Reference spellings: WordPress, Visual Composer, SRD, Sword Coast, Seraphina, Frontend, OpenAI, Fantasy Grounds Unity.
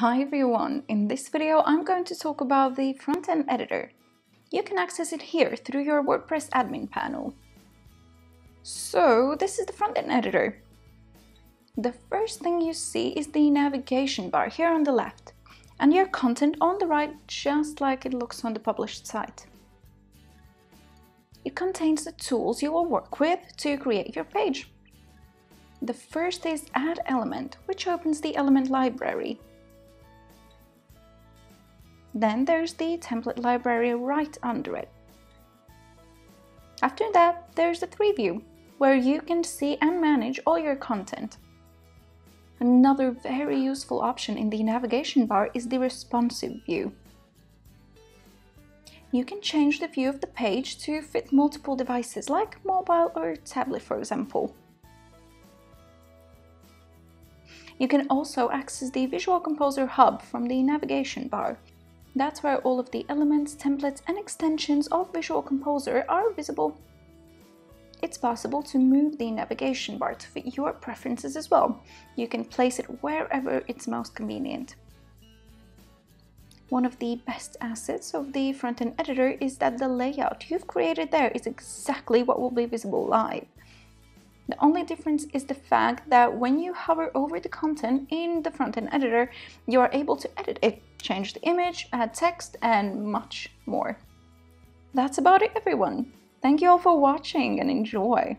Hi everyone, in this video I'm going to talk about the front-end editor. You can access it here through your WordPress admin panel. So this is the front-end editor. The first thing you see is the navigation bar here on the left and your content on the right, just like it looks on the published site. It contains the tools you will work with to create your page. The first is Add Element, which opens the element library. Then there's the template library right under it. After that, there's the 3D view, where you can see and manage all your content. Another very useful option in the navigation bar is the responsive view. You can change the view of the page to fit multiple devices, like mobile or tablet, for example. You can also access the Visual Composer Hub from the navigation bar. That's where all of the elements, templates and extensions of Visual Composer are visible. It's possible to move the navigation bar to fit your preferences as well. You can place it wherever it's most convenient. One of the best assets of the front-end editor is that the layout you've created there is exactly what will be visible live. The only difference is the fact that when you hover over the content in the front-end editor, you are able to edit it, change the image, add text, and much more. That's about it, everyone. Thank you all for watching and enjoy!